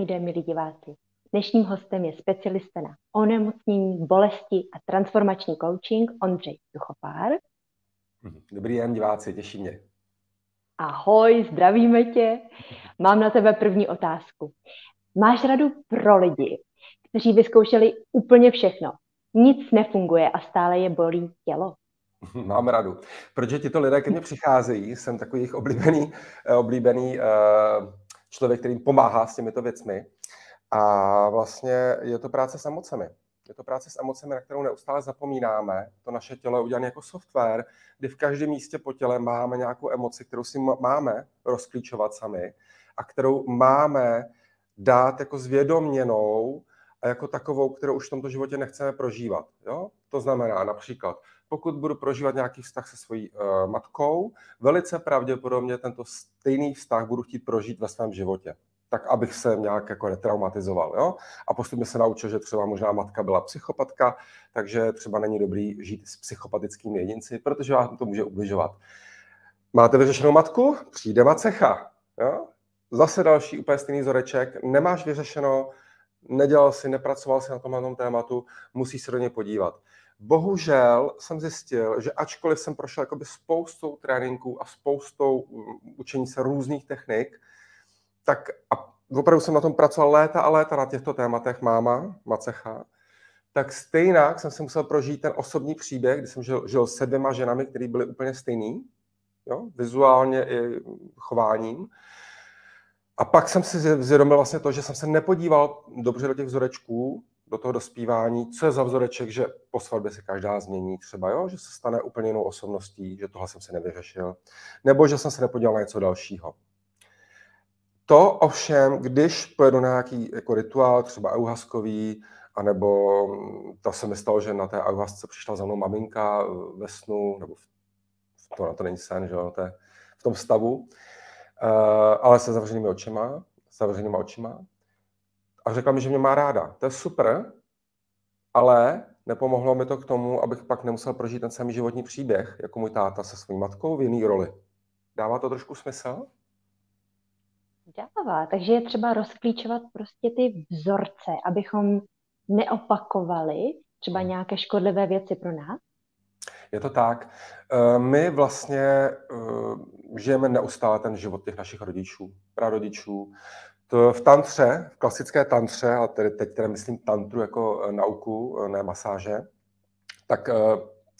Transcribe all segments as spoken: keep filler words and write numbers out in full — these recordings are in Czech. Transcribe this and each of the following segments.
Krásný den, milí diváci. Dnešním hostem je specialista na onemocnění, bolesti a transformační coaching Ondřej Duchopár. Dobrý den, diváci, těší mě. Ahoj, zdravíme tě. Mám na tebe první otázku. Máš radu pro lidi, kteří vyzkoušeli úplně všechno. Nic nefunguje a stále je bolí tělo. Mám radu, protože tito lidé ke mně přicházejí. Jsem takový jejich oblíbený, oblíbený člověk, který jim pomáhá s těmito věcmi. A vlastně je to práce s emocemi. Je to práce s emocemi, na kterou neustále zapomínáme. To naše tělo je udělané jako software, kdy v každém místě po těle máme nějakou emoci, kterou si máme rozklíčovat sami a kterou máme dát jako zvědoměnou a jako takovou, kterou už v tomto životě nechceme prožívat. Jo? To znamená například, pokud budu prožívat nějaký vztah se svojí uh, matkou, velice pravděpodobně tento stejný vztah budu chtít prožít ve svém životě. Tak, abych se nějak jako netraumatizoval. Jo? A postupně se naučil, že třeba možná matka byla psychopatka, takže třeba není dobrý žít s psychopatickými jedinci, protože vám to může ubližovat. Máte vyřešenou matku? Přijde macecha. Jo? Zase další úplně stejný vzoreček. Nemáš vyřešeno, nedělal si, nepracoval si na tomhle tématu, musíš se do něj podívat. Bohužel jsem zjistil, že ačkoliv jsem prošel jakoby spoustou tréninků a spoustou učení se různých technik, tak a opravdu jsem na tom pracoval léta a léta na těchto tématech, máma, macecha, tak stejně jsem si musel prožít ten osobní příběh, kdy jsem žil, žil se dvěma ženami, které byly úplně stejný, jo, vizuálně i chováním. A pak jsem si uvědomil vlastně to, že jsem se nepodíval dobře do těch vzorečků, do toho dospívání, co je za vzoreček, že po svatbě se každá změní třeba, jo? Že se stane úplně jinou osobností, že tohle jsem se nevyřešil, nebo že jsem se nepodíval na něco dalšího. To ovšem, když pojedu na nějaký jako rituál, třeba auhaskový, anebo to se mi stalo, že na té auhasce přišla za mnou maminka ve snu, nebo v, to na to není sen, že jo, to je v tom stavu, uh, ale se zavřenými očima, zavřenýma očima, a řekla mi, že mě má ráda. To je super, ale nepomohlo mi to k tomu, abych pak nemusel prožít ten samý životní příběh, jako můj táta se svou matkou v jiný roli. Dává to trošku smysl? Dává, takže je třeba rozklíčovat prostě ty vzorce, abychom neopakovali třeba nějaké škodlivé věci pro nás? Je to tak. My vlastně žijeme neustále ten život těch našich rodičů, prarodičů. To v tantře, v klasické tantře, a tedy teď teda myslím tantru jako nauku, ne masáže, tak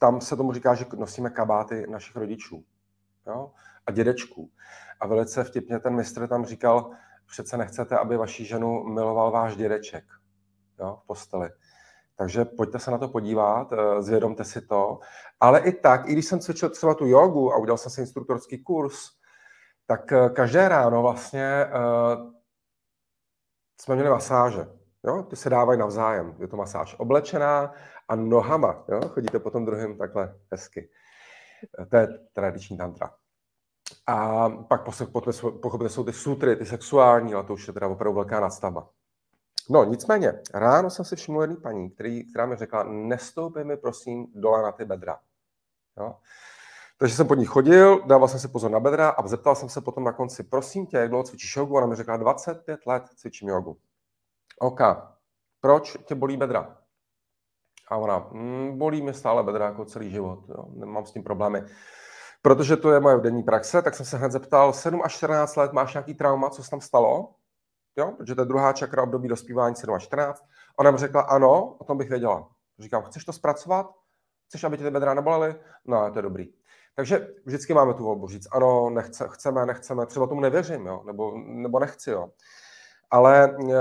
tam se tomu říká, že nosíme kabáty našich rodičů, jo? A dědečků. A velice vtipně ten mistr tam říkal, přece nechcete, aby vaši ženu miloval váš dědeček, jo? V posteli. Takže pojďte se na to podívat, zvědomte si to. Ale i tak, i když jsem cvičil třeba tu jogu a udělal jsem si instruktorský kurz, tak každé ráno vlastně jsme měli masáže, jo? Ty se dávají navzájem. Je to masáž oblečená a nohama, jo? Chodíte potom druhým takhle hezky. To je tradiční tantra. A pak pochopitelně jsou ty sutry, ty sexuální, ale to už je teda opravdu velká nadstavba. No nicméně, ráno jsem si všiml jedný paní, který, která mi řekla, nestoupej mi prosím dole na ty bedra. Jo? Takže jsem pod ní chodil, dával jsem si pozor na bedra a zeptal jsem se potom na konci, prosím tě, jak dlouho cvičíš jogu? Ona mi řekla, dvacet pět let cvičím jogu. OK, proč tě bolí bedra? A ona, mmm, bolí mě stále bedra jako celý život, jo? Nemám s tím problémy. Protože to je moje denní praxe, tak jsem se hned zeptal, sedm až čtrnáct let máš nějaký trauma, co se tam stalo? Jo? Protože to je druhá čakra období dospívání sedm až čtrnáct. Ona mi řekla, ano, o tom bych věděla. Říkám, chceš to zpracovat? Chceš, aby tě ty bedra nebolely? No, to je dobrý. Takže vždycky máme tu volbu říct, ano, nechce, chceme, nechceme, třeba tomu nevěřím, jo? Nebo, nebo nechci. Jo? Ale e,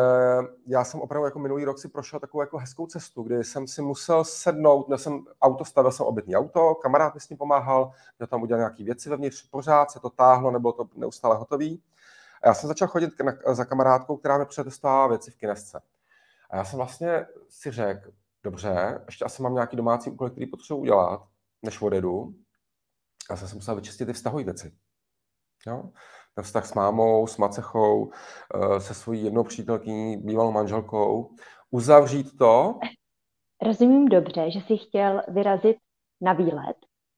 já jsem opravdu jako minulý rok si prošel takovou jako hezkou cestu, kdy jsem si musel sednout, měl jsem auto, stavil jsem obytný auto, kamarád mi s tím pomáhal, měl tam udělal nějaké věci vevnitř, pořád se to táhlo, nebylo to neustále hotový. A já jsem začal chodit na, za kamarádkou, která mi předestává věci v kinesce. A já jsem vlastně si řekl, dobře, ještě asi mám nějaký domácí úkol, který potřebuji udělat, než odjedu. Já jsem se musel vyčistit ty vztahové věci. Jo? Ten vztah s mámou, s macechou, se svojí jednou přítelkyní, bývalou manželkou. Uzavřít to. Rozumím dobře, že jsi chtěl vyrazit na výlet,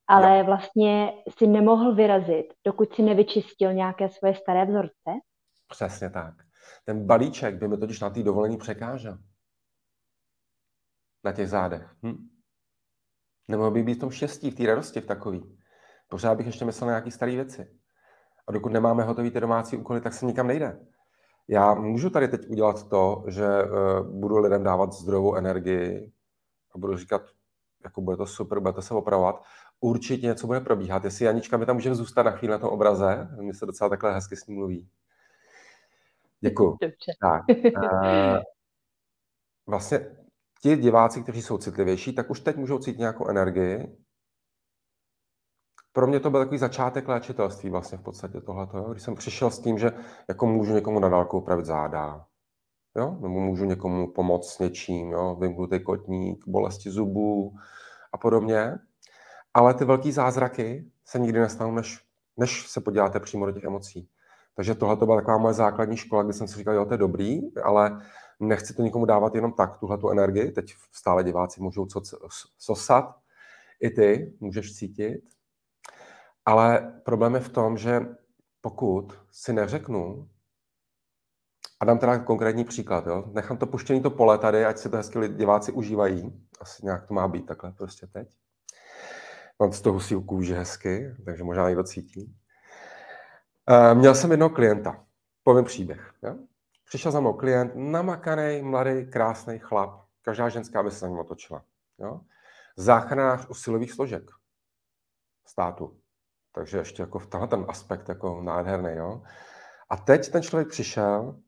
ale jo. Vlastně si nemohl vyrazit, dokud si nevyčistil nějaké svoje staré vzorce. Přesně tak. Ten balíček by mi totiž na té dovolení překážel. Na těch zádech. Hm? Nemohl by být v tom štěstí, v té radosti v takový. Pořád bych ještě myslel na nějaké staré věci. A dokud nemáme hotový ty domácí úkoly, tak se nikam nejde. Já můžu tady teď udělat to, že budu lidem dávat zdrojovou energii a budu říkat, jako bude to super, bude to se opravovat. Určitě něco bude probíhat. Jestli Janička, my tam můžeme zůstat na chvíli na tom obraze. Mně se docela takhle hezky s ním mluví. Děkuju. Tak. Vlastně ti diváci, kteří jsou citlivější, tak už teď můžou cítit nějakou energii. Pro mě to byl takový začátek léčitelství vlastně v podstatě tohleto, jo? Když jsem přišel s tím, že jako můžu někomu na dálku upravit záda, jo? Nebo můžu někomu pomoct s něčím, jo? Vymknutý kotník, bolesti zubů a podobně. Ale ty velký zázraky se nikdy nestanou, než, než se podíváte přímo do těch emocí. Takže tohleto byla taková moje základní škola, kde jsem si říkal, jo, to je dobrý, ale nechci to nikomu dávat jenom tak, tuhletu energii. Teď stále diváci můžou sosat, i ty můžeš cítit. Ale problém je v tom, že pokud si neřeknu, a dám teda konkrétní příklad, jo, nechám to puštěný to pole tady, ať si to hezky diváci užívají, asi nějak to má být takhle prostě teď. Mám z toho husí kůži hezky, takže možná někdo cítí. E, měl jsem jednoho klienta, povím příběh. Jo? Přišel za mnou klient, namakaný, mladý, krásný chlap, každá ženská by se na něm otočila. Jo? Záchranář usilových složek státu. Takže ještě jako v tenhle ten aspekt jako nádherný, jo. A teď ten člověk přišel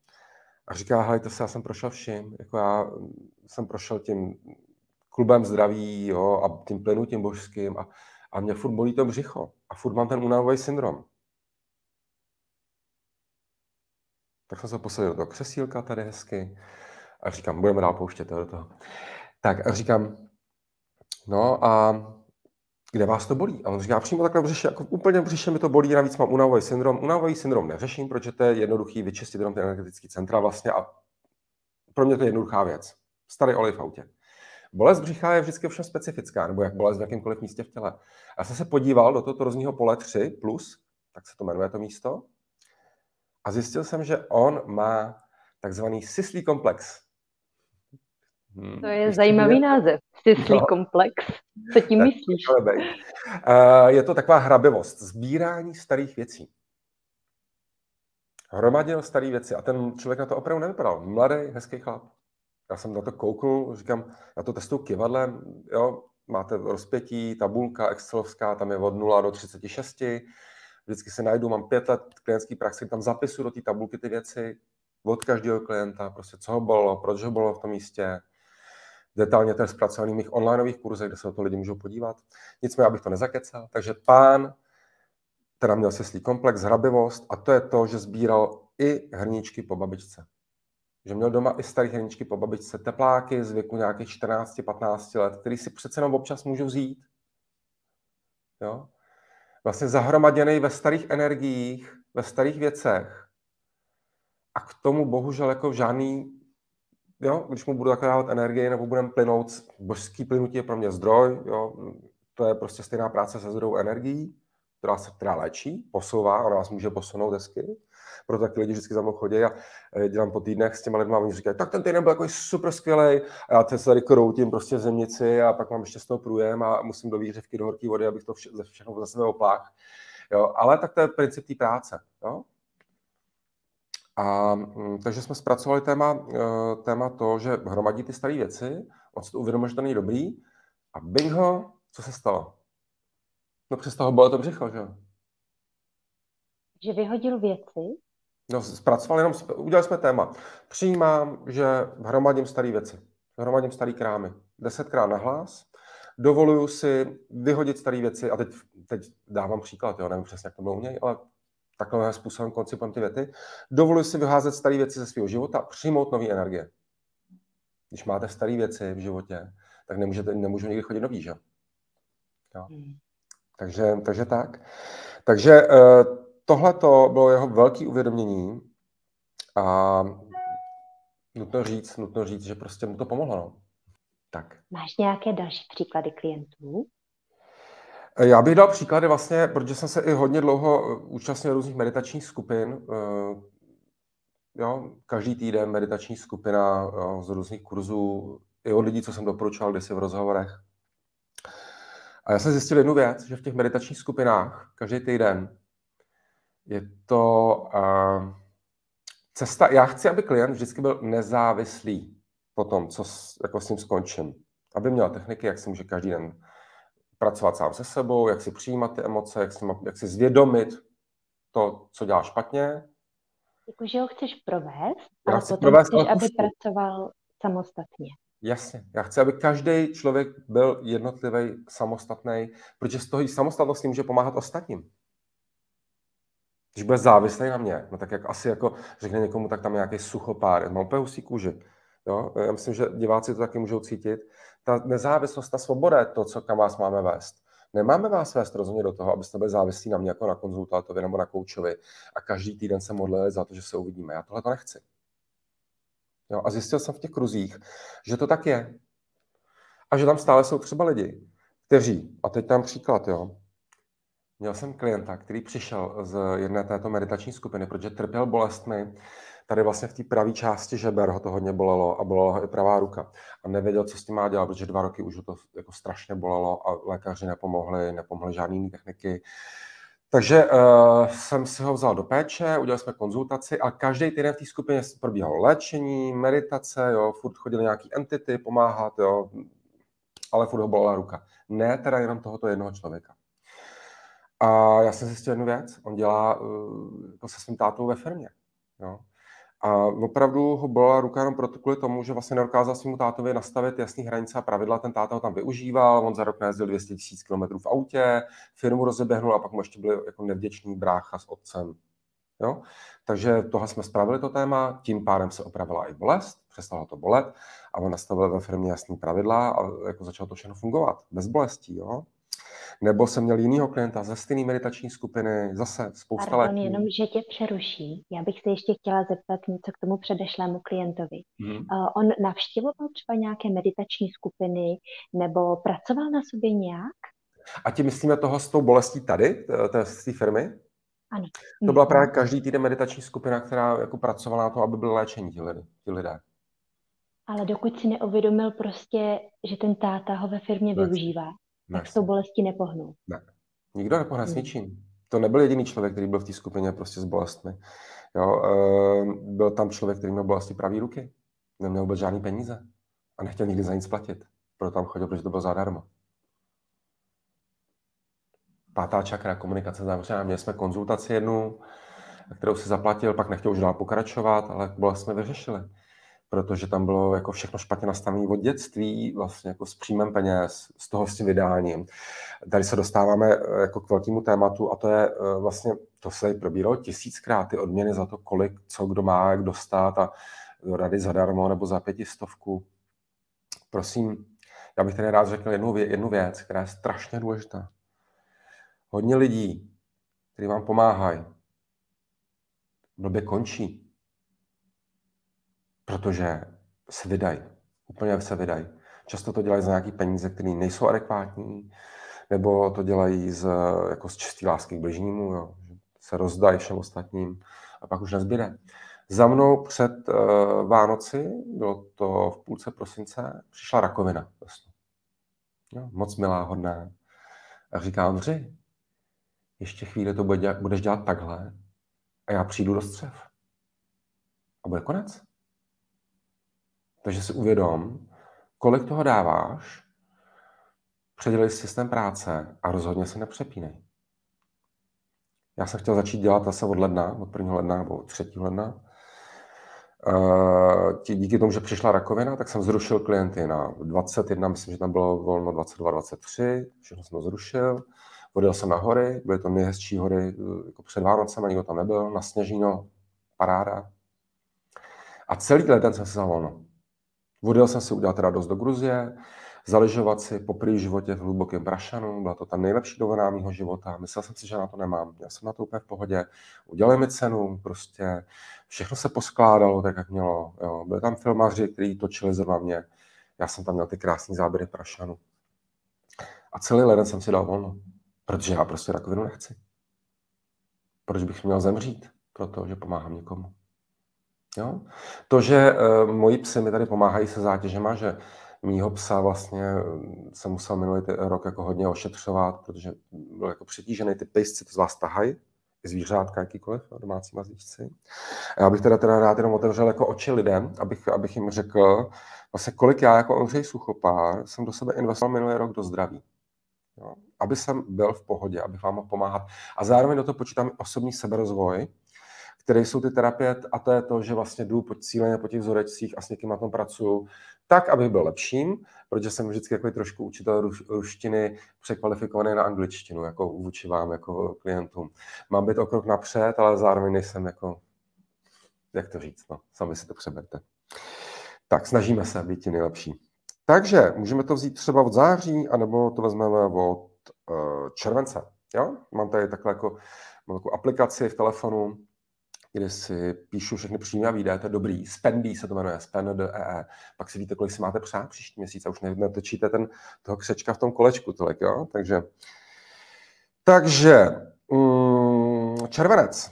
a říká, helejte se, já jsem prošel vším, jako já jsem prošel tím klubem zdraví, jo, a tím plynutím božským a, a mě furt bolí to břicho a furt mám ten únavový syndrom. Tak jsem se posadil do toho křesílka tady hezky a říkám, budeme dál pouštět do toho. Tak a říkám, no a kde vás to bolí? A on říká, přímo takhle břiše, jako úplně břiše mi to bolí, navíc mám únavový syndrom. Únavový syndrom neřeším, protože to je jednoduchý vyčistit jenom ty energetické centra vlastně a pro mě to je jednoduchá věc. Starý olej v autě. Bolest břicha je vždycky všem specifická, nebo jak bolest v jakémkoliv místě v těle. Já jsem se podíval do tohoto různého pole tři plus, tak se to jmenuje to místo, a zjistil jsem, že on má takzvaný syslí komplex. Hmm. To je zajímavý název. Syslí no. komplex. Co tím tak myslíš? Je to taková hrabivost. Sbírání starých věcí. Hromadil staré věci. A ten člověk na to opravdu nevypadal. Mladý, hezký chlap. Já jsem na to koukl, říkám, já to testuju kivadlem. Jo, máte rozpětí, tabulka excelovská, tam je od nula do třiceti šesti. Vždycky se najdu, mám pět let klientský praxi, tam zapisu do té tabulky ty věci. Od každého klienta, prostě co ho bylo, proč ho bylo v tom místě. Detailně to je zpracovaný v mých onlineových kurzech, kde se o to lidi můžou podívat. Nicméně, abych to nezakecal. Takže pán, teda měl syslí komplex, hrabivost, a to je to, že sbíral i hrníčky po babičce. Že měl doma i staré hrníčky po babičce, tepláky z věku nějakých čtrnácti patnácti let, který si přece jenom občas můžu vzít. Jo? Vlastně zahromaděný ve starých energiích, ve starých věcech. A k tomu bohužel jako žádný, jo, když mu budu takhle dávat energii nebo budeme plynout, božský plynutí je pro mě zdroj, jo, to je prostě stejná práce se zdrojovou energií, která se která léčí, posouvá, ona vás může posunout hezky. Proto taky lidi vždycky za mnou chodí a dělám po týdnech s těma lidma a oni říkají, tak ten týden byl jako super skvělej a já se tady kroutím prostě v zemnici a pak mám ještě z toho průjem a musím do výhřevky, do horké vody, abych to vše, všechno za sebe opláchl. Jo, ale tak to je princip té práce, jo. A, takže jsme zpracovali téma, téma to, že hromadí ty staré věci, on se to uvědomil, že to není dobrý a bingo, co se stalo? No přestalo bylo to břicho, že jo? Že vyhodil věci? No zpracoval jenom, udělali jsme téma. Přijímám, že hromadím staré věci, hromadím staré krámy, desetkrát na hlas, dovoluju si vyhodit staré věci a teď, teď dávám příklad, jo, nevím přesně, jak to bylo u něj, ale takovým způsobem koncipujeme ty věty. Dovoluji si vyházet staré věci ze svého života a přijmout nové energie. Když máte staré věci v životě, tak nemůžete, nemůžu nikdy chodit nový, že? Jo. Takže, takže tak. Takže tohleto bylo jeho velké uvědomění a nutno říct, nutno říct, že prostě mu to pomohlo. No. Tak. Máš nějaké další příklady klientů? Já bych dal příklady vlastně, protože jsem se i hodně dlouho účastnil různých meditačních skupin, jo, každý týden meditační skupina, jo, z různých kurzů, i od lidí, co jsem doporučoval kdysi v rozhovorech. A já jsem zjistil jednu věc, že v těch meditačních skupinách každý týden je to uh, cesta. Já chci, aby klient vždycky byl nezávislý po tom, co s, jako s ním skončím. Aby měl techniky, jak si může každý den pracovat sám se sebou, jak si přijímat ty emoce, jak si, jak si zvědomit to, co dělá špatně. Jakože ho chceš provést, ale chci potom provést, chceš, aby pracoval samostatně. Jasně. Já chci, aby každý člověk byl jednotlivý, samostatný, protože z toho samostatnosti může pomáhat ostatním. Když bude závislý na mě, no tak jak asi jako řekne někomu, tak tam nějaký suchopár, mám úplně husí kůži. Jo? Já myslím, že diváci to taky můžou cítit. Ta nezávislost, ta svoboda je to, co kam vás máme vést. Nemáme vás vést rozhodně do toho, abyste byli závislí na mě jako na konzultátovi nebo na koučovi a každý týden se modlili za to, že se uvidíme. Já tohle to nechci. Jo, a zjistil jsem v těch kruzích, že to tak je. A že tam stále jsou třeba lidi, kteří, a teď tam příklad, jo. Měl jsem klienta, který přišel z jedné této meditační skupiny, protože trpěl bolestmi. Tady vlastně v té pravé části žeber ho to hodně bolelo a bolela ho i pravá ruka. A nevěděl, co s tím má dělat, protože dva roky už ho to jako strašně bolelo a lékaři nepomohli, nepomohli žádný jiný techniky. Takže uh, jsem si ho vzal do péče, udělali jsme konzultaci a každý týden v té skupině probíhalo léčení, meditace, jo, furt chodili nějaký entity pomáhat, jo, ale furt ho bolela ruka. Ne teda jenom tohoto jednoho člověka. A já jsem zjistil jednu věc, on dělá uh, jako se svým tátou ve firmě. Jo. A opravdu ho bolela ruka jenom proto kvůli tomu, že vlastně nedokázal svému tátovi nastavit jasný hranice a pravidla, ten táta ho tam využíval, on za rok najezdil dvě stě tisíc kilometrů v autě, firmu rozeběhnul a pak mu ještě byli jako nevděční brácha s otcem. Jo? Takže tohle jsme spravili to téma, tím pádem se opravila i bolest, přestalo to bolet a on nastavil ve firmě jasný pravidla a jako začalo to všechno fungovat, bez bolestí. Jo? Nebo jsem měl jinýho klienta ze stejné meditační skupiny, zase spousta Pardon, let. Jenom, že tě přeruší. Já bych se ještě chtěla zeptat něco k tomu předešlému klientovi. Hmm. Uh, on navštěvoval třeba nějaké meditační skupiny nebo pracoval na sobě nějak? A ti myslíme toho s tou bolestí tady, z té firmy? Ano. To byla právě každý týden meditační skupina, která jako pracovala na to, aby byly léčení ti lidé. Ale dokud si neuvědomil prostě, že ten táta ho ve firmě Vec. využívá. Tak s tou bolestí nepohnul. Ne. Nikdo nepohnul s ničím. To nebyl jediný člověk, který byl v té skupině prostě s bolestmi. Jo, byl tam člověk, který měl bolesti pravý ruky. Neměl vůbec žádný peníze. A nechtěl nikdy za nic platit. Proto tam chodil, protože to bylo zadarmo. Pátá čakra, komunikace zavřená. Měli jsme konzultaci jednu, kterou si zaplatil, pak nechtěl už dál pokračovat, ale bolest jsme vyřešili. Protože tam bylo jako všechno špatně nastavené od dětství, vlastně jako s příjmem peněz, z toho s tím vydáním. Tady se dostáváme jako k velkému tématu a to je vlastně, to se tady probíralo tisíckrát, ty odměny za to, kolik, co kdo má, jak dostat a rady zadarmo nebo za pětistovku. Prosím, já bych tady rád řekl jednu, jednu věc, která je strašně důležitá. Hodně lidí, kteří vám pomáhají, blbě končí. Protože se vydají, úplně se vydají. Často to dělají za nějaké peníze, které nejsou adekvátní, nebo to dělají z, jako z čisté lásky k bližnímu, jo. Se rozdají všem ostatním a pak už nezbyde. Za mnou před uh, Vánoci, bylo to v půlce prosince, přišla rakovina. Vlastně. Jo, moc milá, hodná. A říká Ondři, ještě chvíli to bude dělat, budeš dělat takhle a já přijdu do střev. A bude konec. Takže si uvědom, kolik toho dáváš, předělej systém práce a rozhodně se nepřepínej. Já jsem chtěl začít dělat zase od ledna, od prvního ledna nebo třetího ledna. Díky tomu, že přišla rakovina, tak jsem zrušil klienty na dvacet jedna, myslím, že tam bylo volno dvacet dva, dvacet tři, všechno jsem to zrušil. Odjel jsem na hory, byly to nejhezčí hory jako před Vánocem, nikdo tam nebyl, na Sněžíno, paráda. A celý leden jsem se vzal volno. Vodil jsem si udělat radost do Gruzie, zaležovat si poprvé v životě v hlubokém Brašanu, byla to ta nejlepší dovolená mýho života, myslel jsem si, že na to nemám, já jsem na to úplně v pohodě, udělali mi cenu, prostě všechno se poskládalo tak, jak mělo, jo. Byli tam filmaři, kteří točili zrovna mě, já jsem tam měl ty krásné záběry Prašanu. A celý leden jsem si dal volno, protože já prostě rakovinu nechci. Proč bych měl zemřít? Protože pomáhám někomu. Jo? To, že e, moji psi mi tady pomáhají se zátěžema, že mýho psa vlastně jsem musel minulý rok jako hodně ošetřovat, protože byl jako přetížený, ty pejsci to z vás tahají, zvířátka jakýkoliv, domácí mazlíčci. Já bych teda, teda rád jenom otevřel jako oči lidem, abych, abych jim řekl, vlastně kolik já jako Ondřej Suchopár jsem do sebe investoval minulý rok do zdraví. Jo? Aby jsem byl v pohodě, abych vám mohl pomáhat. A zároveň do toho počítám osobní seberozvoj, které jsou ty terapie, a to je to, že vlastně jdu cíleně po těch vzorečcích a s někým na tom pracuju tak, abych byl lepším, protože jsem vždycky jako trošku učitel ruštiny překvalifikovaný na angličtinu, jako vůči vám, jako klientům. Mám být o krok napřed, ale zároveň nejsem jako, jak to říct, no, sami si to přeberte. Tak, snažíme se být ti nejlepší. Takže můžeme to vzít třeba od září, anebo to vezmeme od uh, července. Jo? Mám tady takhle jako, mám takovou aplikaci v telefonu, kde si píšu všechny příjmy a výdaje, to je dobrý. Spendí se to jmenuje, spend dé é. Pak si víte, kolik si máte přát příští měsíc a už netočíte ten, toho křečka v tom kolečku tolik, jo? Takže, takže um, červenec.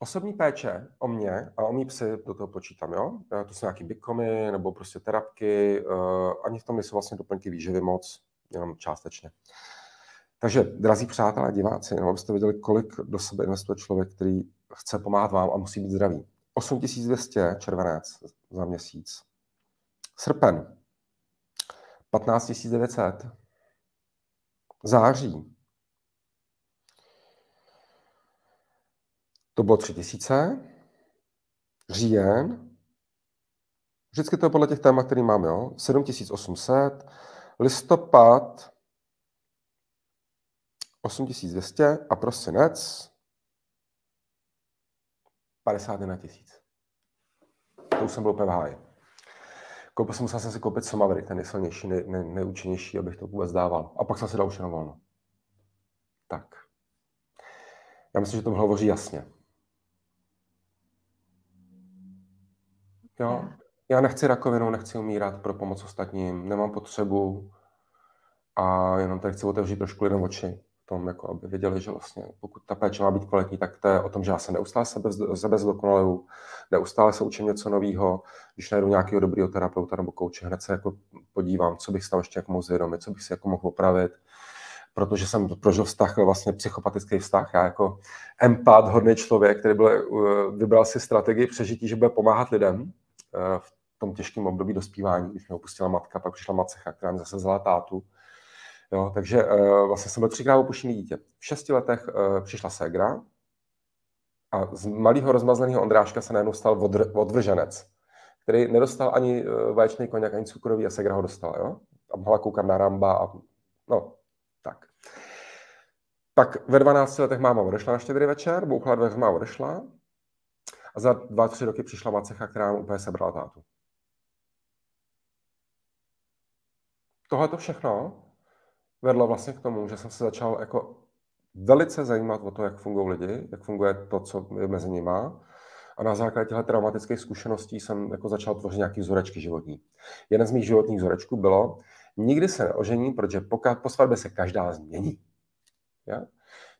Osobní péče o mě a o mý psy, do toho počítám, jo? To jsou nějaký bikomy nebo prostě terapky, uh, ani v tom nejsou vlastně doplňky výživy moc, jenom částečně. Takže, drazí přátelé a diváci, no, abyste viděli, kolik do sebe investuje člověk, který chce pomáhat vám a musí být zdravý. osm tisíc dvě stě červenec za měsíc. Srpen. patnáct tisíc devět set. Září. To bylo tři tisíce. Říjen. Vždycky to je podle těch témat, který mám, jo. sedm tisíc osm set. Listopad. osm tisíc dvě stě a prosinec padesát jedna tisíc. To už jsem byl úplně v háji. Koupil jsem, musel jsem si koupit Somavry, ten nejsilnější, nej, nej, nejúčinnější, abych to vůbec dával. A pak jsem si dal už jenom volno. Tak. Já myslím, že to hovoří jasně. Jo? Já nechci rakovinu, nechci umírat pro pomoc ostatním, nemám potřebu a jenom tady chci otevřít trošku lidem oči. Tom, jako aby věděli, že vlastně pokud ta péče má být kvalitní, tak to je o tom, že já se neustále sebe zdokonaluju, neustále se učím něco nového, když najdu nějakého dobrého terapeuta nebo kouče, hned se jako podívám, co bych tam ještě jako mohl zvědomit, co bych si jako mohl opravit, protože jsem prožil vztah, vlastně psychopatický vztah, já jako empat, hodný člověk, který byl, vybral si strategii přežití, že bude pomáhat lidem v tom těžkém období dospívání, když mě opustila matka, pak přišla macecha, která mi zase vzala tátu. Jo, takže uh, vlastně jsem byl třikrát opuštěný dítě. V šesti letech uh, přišla ségra a z malého rozmazleného Ondráška se najednou stal odr- odvrženec, který nedostal ani uh, vaječný koněk, ani cukrový a ségra ho dostala. Jo? A mohla koukat na Ramba a no, tak. Pak ve dvanácti letech máma odešla na štědrý večer, bouchla dveřma a odešla a za dva, tři roky přišla macecha, která mu úplně sebrala tátu. Tohle to všechno vedlo vlastně k tomu, že jsem se začal jako velice zajímat o to, jak fungují lidi, jak funguje to, co je mezi nima. A na základě těchto traumatických zkušeností jsem jako začal tvořit nějaké vzorečky životní. Jeden z mých životních vzorečků bylo, nikdy se neožením, protože po svatbě se každá změní. Ja?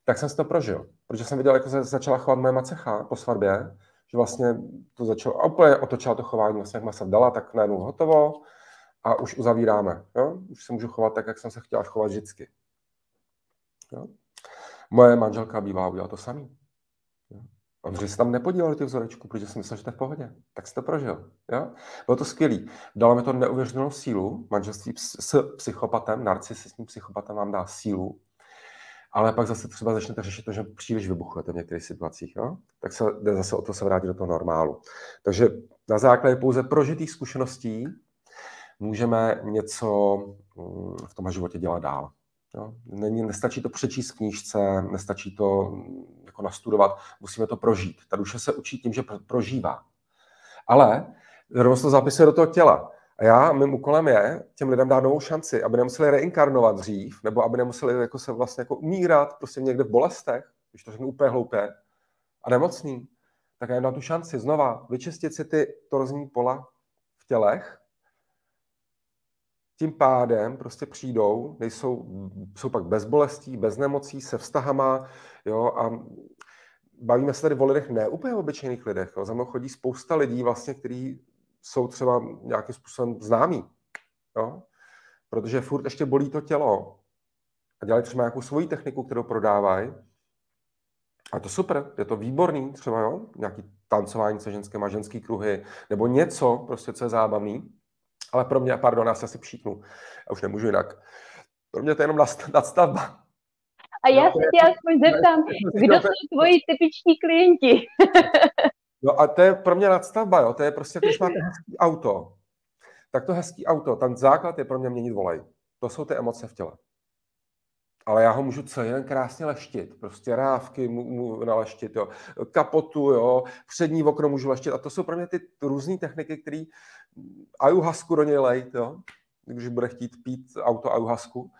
Tak jsem si to prožil, protože jsem viděl, jak se začala chovat moje macecha po svatbě, že vlastně to začalo, a úplně otočila to chování, vlastně jak masa dala, tak najednou hotovo, a už uzavíráme. Jo? Už se můžu chovat tak, jak jsem se chtěla chovat vždycky. Jo? Moje manželka bývá udělala to samý. Ondřej se tam nepodíval ty vzorečku, protože jsem myslel, že to je v pohodě. Tak jsi to prožil. Jo? Bylo to skvělý. Dalo mi to neuvěřitelnou sílu. Manželství s psychopatem, narcisistním psychopatem vám dá sílu. Ale pak zase třeba začnete řešit to, že příliš vybuchujete v některých situacích. Jo? Tak se jde zase o to se vrátit do toho normálu. Takže na základě pouze prožitých zkušeností můžeme něco v tomhle životě dělat dál. Jo? Není, nestačí to přečíst v knížce, nestačí to jako nastudovat, musíme to prožít. Ta duše se učí tím, že prožívá. Ale rovnou se to zapisuje do toho těla. A já, mým úkolem je těm lidem dát novou šanci, aby nemuseli reinkarnovat dřív, nebo aby nemuseli jako se vlastně jako umírat prostě někde v bolestech, když to řeknu úplně hloupě, a nemocný. Tak já jim dám tu šanci znova vyčistit si ty torezní pola v tělech. Tím pádem prostě přijdou, nejsou, jsou pak bez bolestí, bez nemocí, se vztahama, jo, a bavíme se tady o lidech, ne úplně obyčejných lidech. Jo. Za mnou chodí spousta lidí, vlastně, kteří jsou třeba nějakým způsobem známí. Jo. Protože furt ještě bolí to tělo. A dělají třeba nějakou svoji techniku, kterou prodávají. A to super, je to výborný, třeba jo, nějaký tancování se ženskými a ženský kruhy, nebo něco, prostě, co je zábavný. Ale pro mě, pardon, já se asi příknu, já už nemůžu jinak. Pro mě to je jenom nadstavba. A já no, se tě aspoň zeptám, kdo jsou to... tvoji typiční klienti? No a to je pro mě nadstavba, jo. To je prostě, když máte hezký auto, tak to hezký auto, ten základ je pro mě měnit volej. To jsou ty emoce v těle. Ale já ho můžu celý den krásně leštit. Prostě rávky můžu naleštit, jo. Kapotu, jo. Přední okno můžu leštit. A to jsou pro mě ty různé techniky, které ajuhasku do něj lejt, jo. Když bude chtít pít auto ajuhasku,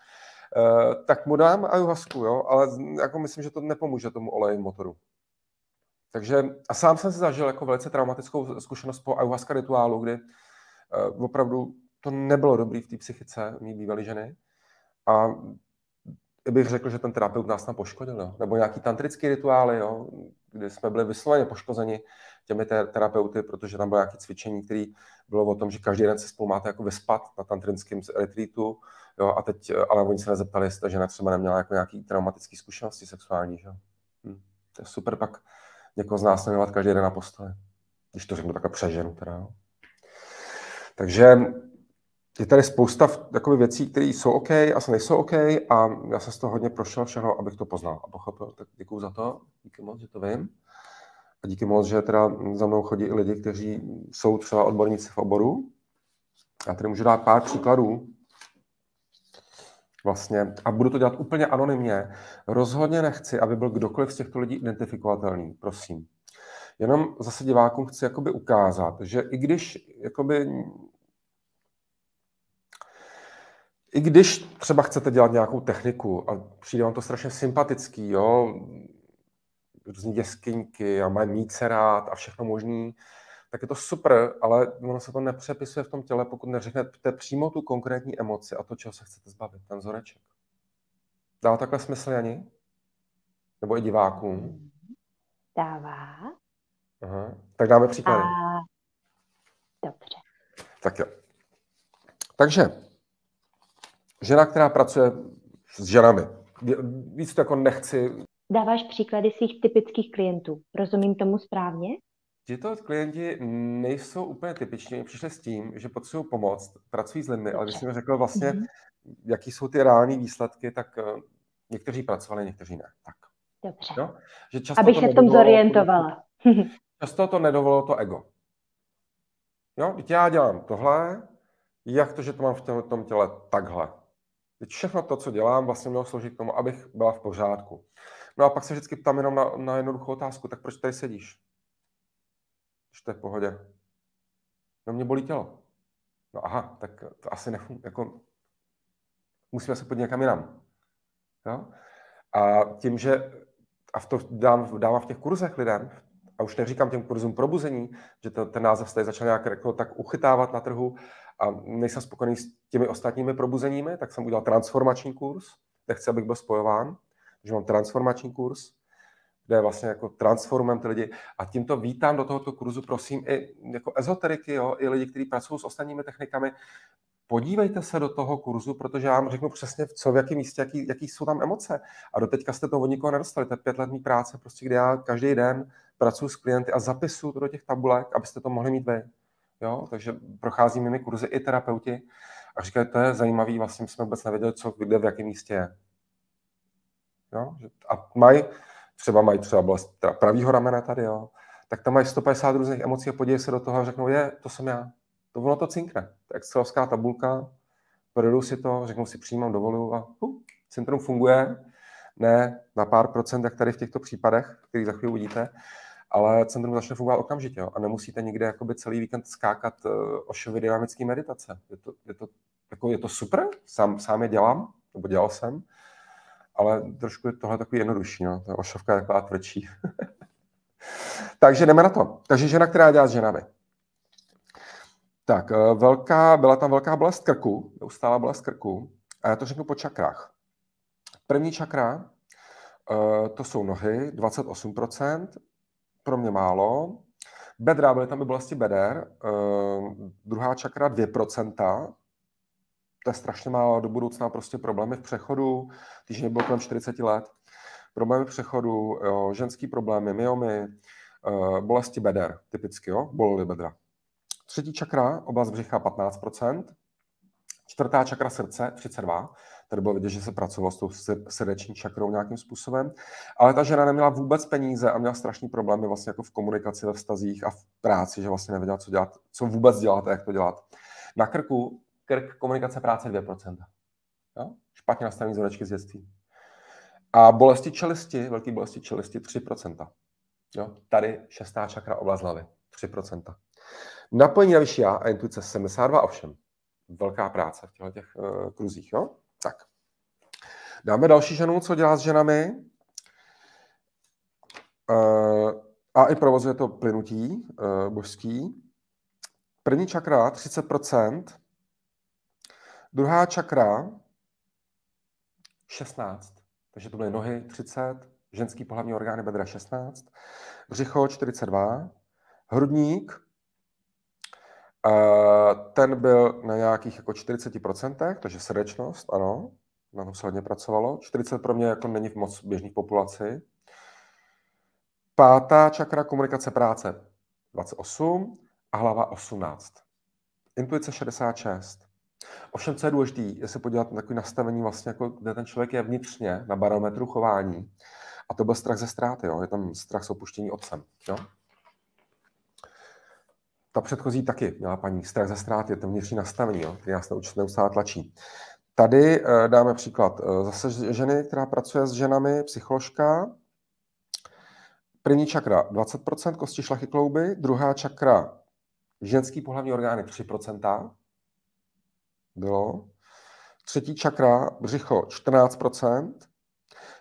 Uh, tak mu dám ajuhasku, jo, ale jako myslím, že to nepomůže tomu oleji motoru. Takže a sám jsem si zažil jako velice traumatickou zkušenost po ajuhaska rituálu, kdy uh, opravdu to nebylo dobrý v té psychice mý bývalý ženy. A bych řekl, že ten terapeut nás tam poškodil, jo? Nebo nějaký tantrický rituály, jo? Kdy jsme byli vysloveně poškozeni těmi te- terapeuty, protože tam bylo nějaké cvičení, které bylo o tom, že každý den se spolu máte jako vyspat na tantrickém retreatu, jo? A teď, ale oni se nezeptali, jestli ta žena třeba neměla jako nějaký traumatické zkušenosti sexuální, že? Hm. To je super pak někoho z nás nemělat každý den na postele. Když to řeknu takhle přeženu, teda, jo? Takže je tady spousta takových věcí, které jsou OK, asi nejsou OK a já jsem z toho hodně prošel všechno, abych to poznal a pochopil. Tak děkuju za to, díky moc, že to vím. A díky moc, že teda za mnou chodí i lidi, kteří jsou třeba odborníci v oboru. Já tady můžu dát pár příkladů. Vlastně, a budu to dělat úplně anonymně. Rozhodně nechci, aby byl kdokoliv z těchto lidí identifikovatelný, prosím. Jenom zase divákům chci jakoby ukázat, že i když jakoby... I když třeba chcete dělat nějakou techniku a přijde vám to strašně sympatický, jo, různý děskyňky a mají mít se rád a všechno možný, tak je to super, ale ono se to nepřepisuje v tom těle, pokud neřeknete přímo tu konkrétní emoci a to, čeho se chcete zbavit, ten vzoreček. Dává takhle smysl, Jani? Nebo i divákům? Dává. Aha. Tak dáme příklady. A... Dobře. Tak jo. Takže... Žena, která pracuje s ženami. Víc to jako nechci. Dáváš příklady svých typických klientů. Rozumím tomu správně? Tito klienti nejsou úplně typiční. Přišli s tím, že potřebují pomoc, pracují s lidmi, dobře. Ale když jsem řekl vlastně, mm-hmm. jaký jsou ty reální výsledky, tak někteří pracovali, někteří ne. Tak. Dobře. No? Že často abych se v tom zorientovala. Často to nedovolilo to ego. Jo? Já dělám tohle, jak to, že to mám v tom těle takhle. Teď všechno to, co dělám, vlastně mělo sloužit k tomu, abych byla v pořádku. No a pak se vždycky ptám jenom na, na jednoduchou otázku. Tak proč tady sedíš? Když to je v pohodě. No mě bolí tělo. No aha, tak to asi nefunguje. Jako, musíme se podívat někam jinam. Jo? A tím, že... A v to dám, dávám v těch kurzech lidem, a už neříkám těm kurzům probuzení, že to, ten název se tady začal nějak jako, tak uchytávat na trhu, a nejsem spokojený s těmi ostatními probuzeními, tak jsem udělal transformační kurz, nechci, abych byl spojován, takže mám transformační kurz, kde vlastně jako transformujem ty lidi a tímto vítám do tohoto kurzu, prosím, i jako ezoteriky, jo, i lidi, kteří pracují s ostatními technikami, podívejte se do toho kurzu, protože já vám řeknu přesně, co, v jakém místě, jaký, jaký jsou tam emoce a doteďka jste to od nikoho nedostali, to je pět let mý práce, prostě, kde já každý den pracuji s klienty a zapisuju to do těch tabulek, abyste to mohli mít vy. Jo, takže prochází mými kurzy i terapeuti a říkají, to je zajímavý, vlastně jsme vůbec nevěděli, co, kde, v jakém místě je. Jo, a mají, třeba mají třeba bolest pravýho ramena tady, jo, tak tam mají sto padesát různých emocí a podívej se do toho a řeknou, je, to jsem já, to ono to cinkne, to je excelovská tabulka, projedu si to, řeknu si, přijímám, dovoluju a uh, centrum funguje, ne na pár procent, jak tady v těchto případech, který za chvíli uvidíte, ale centrum začne fungovat okamžitě, jo? A nemusíte nikde jakoby celý víkend skákat ošovy dynamické meditace. Je to, je to, jako je to super, sám, sám je dělám, nebo dělal jsem, ale trošku je tohle takový jednodušší, no? Ta ošovka je taková tvrdší. Takže jdeme na to. Takže žena, která dělá s ženami. Tak, velká, byla tam velká bolest krku, neustálá bolest krku, a já to řeknu po čakrách. První čakra, to jsou nohy, dvacet osm procent, pro mě málo. Bedra, byly tam by bolesti beder, druhá čakra dvě procenta, to je strašně málo, do budoucna prostě problémy v přechodu, když nebylo kolem čtyřicet let, problémy v přechodu, jo, ženský problémy, myomy, bolesti beder, typicky, jo, bolely bedra. Třetí čakra, oblast břicha patnáct procent, čtvrtá čakra srdce třicet dva procent, tady bylo vidět, že se pracovalo s tou srdeční čakrou nějakým způsobem, ale ta žena neměla vůbec peníze a měla strašný problémy vlastně jako v komunikaci, ve vztazích a v práci, že vlastně nevěděla, co dělat, co vůbec dělat a jak to dělat. Na krku, krk, komunikace, práce dvě procenta. Jo? Špatně nastavení zorečky z dětství. A bolesti čelisti, velký bolesti čelisti tři procenta. Jo? Tady šestá čakra, oblast hlavy tři procenta. Napojení na vyšší já a intuice sedmdesát dva, ovšem velká práce v těchto těch, uh, kruzích. Jo? Tak. Dáme další ženu, co dělá s ženami. Uh, a i provozuje to plynutí uh, božský. První čakra třicet procent, druhá čakra šestnáct procent. Takže to byly nohy třicet procent, ženský pohlavní orgány bedra šestnáct procent, břicho čtyřicet dva procent, hrudník, ten byl na nějakých jako čtyřicet procent, takže srdečnost, ano, na tom se hodně pracovalo. čtyřicet procent pro mě jako není v moc běžné populaci. Pátá čakra, komunikace, práce dvacet osm procent a hlava osmnáct procent. Intuice šedesát šest procent. Ovšem, co je důležité, je se podívat na takové nastavení, vlastně jako, kde ten člověk je vnitřně na barometru chování. A to byl strach ze ztráty, jo? Je tam strach z opuštění otcem. Jo? Ta předchozí taky měla paní strach ze ztráty, je to vnitřní nastavení, jo, který nás neustále tlačí. Tady e, dáme příklad e, zase ženy, která pracuje s ženami, psycholožka. První čakra dvacet procent, kosti, šlachy, klouby, druhá čakra ženský pohlavní orgány tři procenta bylo, třetí čakra břicho čtrnáct procent,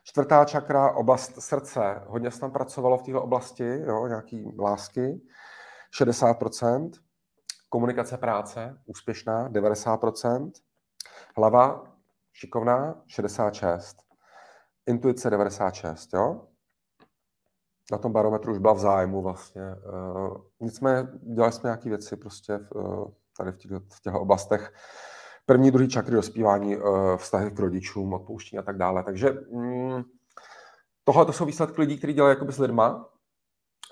čtvrtá čakra oblast srdce, hodně se tam pracovalo v této oblasti, jo, nějaký lásky, šedesát procent, komunikace, práce, úspěšná, devadesát procent, hlava, šikovná, šedesát šest procent, intuice devadesát šest procent, jo? Na tom barometru už byla v zájmu vlastně. Uh, nicméně dělali jsme nějaké věci prostě v, uh, tady v těchto oblastech. První, druhý čakry, dospívání, uh, vztahy k rodičům, odpouštění a tak dále. Takže mm, tohle to jsou výsledky lidí, kteří dělají jakoby s lidma.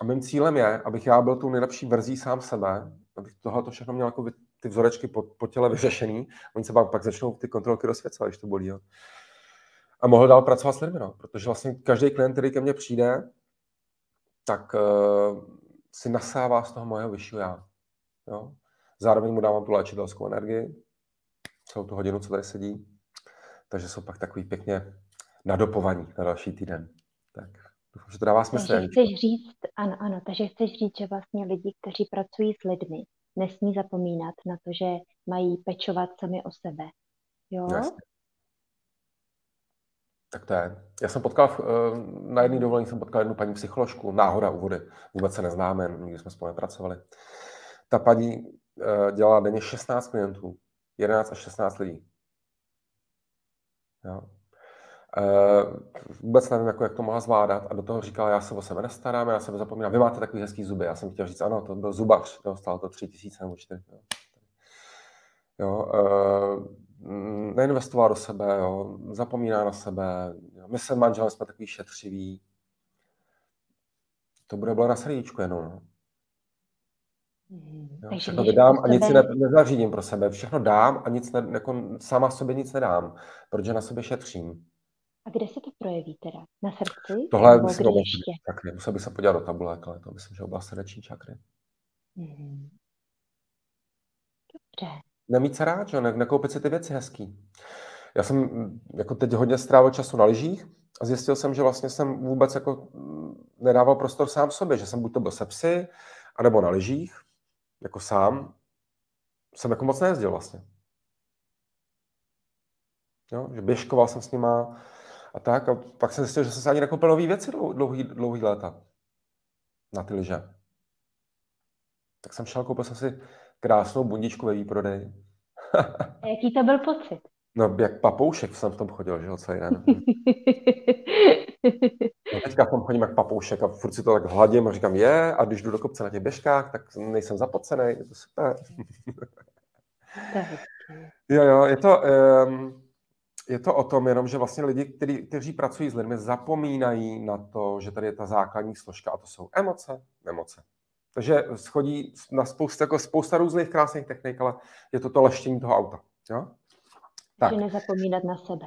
A mým cílem je, abych já byl tu nejlepší verzí sám sebe, abych tohleto všechno měl jako ty vzorečky po, po těle vyřešený. Oni se pak, pak začnou ty kontrolky rozsvěcovat, když to bolí. Jo. A mohl dál pracovat s lidmi, no. Protože vlastně každý klient, který ke mně přijde, tak uh, si nasává z toho mojeho vyššího já. Jo. Zároveň mu dávám tu léčitelskou energii, celou tu hodinu, co tady sedí. Takže jsou pak takový pěkně nadopovaní na další týden. Tak. Že to dává smysl. Takže chceš říct, ano, ano, takže chceš říct, že vlastně lidi, kteří pracují s lidmi, nesmí zapomínat na to, že mají pečovat sami o sebe. Jo? Jasně. Tak to je. Já jsem potkal, na jedné dovolení jsem potkal jednu paní psycholožku, náhoda u vody. Vůbec se neznáme, nikdy jsme spolu nepracovali. Ta paní dělala denně šestnáct klientů, jedenáct až šestnáct lidí. Jo. Uh, vůbec nevím, jako, jak to mohla zvládat a do toho říkala, já se o sebe nestarám, já sebe zapomínám, vy máte takový hezký zuby, já jsem chtěl říct, ano, to byl zubař, jo, stálo to tři tisíce nebo čtyři. Jo. Jo, uh, neinvestovala do sebe, jo, zapomíná na sebe, jo. My se manželé jsme takový šetřiví, to bude bylo na srdíčku jenom. No. Jo, všechno vydám a nic si ne, nezařídím pro sebe, všechno dám a nic ne, jako, sama sobě nic nedám, protože na sobě šetřím. A kde se to projeví teda? Na srdci? Tohle musím, musel bych se podívat do tabulek, ale to myslím, že oblast srdeční čakry. Mm. Dobře. Nemít se rád, že? Ne, nekoupit si ty věci hezký. Já jsem jako teď hodně strávil času na lyžích a zjistil jsem, že vlastně jsem vůbec jako nedával prostor sám sobě, že jsem buď to byl se psy, anebo na lyžích, jako sám, jsem jako moc nejezdil vlastně. Jo? Že běžkoval jsem s nima, a tak, a pak jsem zjistil, že jsem se ani nekoupil nový věci dlouhý, dlouhý léta na ty lyže. Tak jsem šel, koupil jsem si krásnou bundičku ve výprodeji. Jaký to byl pocit? No, jak papoušek jsem v tom chodil, že jo, celý den. No, teďka v tom chodím jak papoušek a furt si to tak hladím a říkám, je, a když jdu do kopce na těch běžkách, tak nejsem zapocený, je to super. Jo, jo, je to, um, je to o tom jenom, že vlastně lidi, kteří, kteří pracují s lidmi, zapomínají na to, že tady je ta základní složka a to jsou emoce, nemoce. Takže schodí na spousta, jako spousta různých krásných technik, ale je to to leštění toho auta, jo? Tak. Nezapomínat na sebe.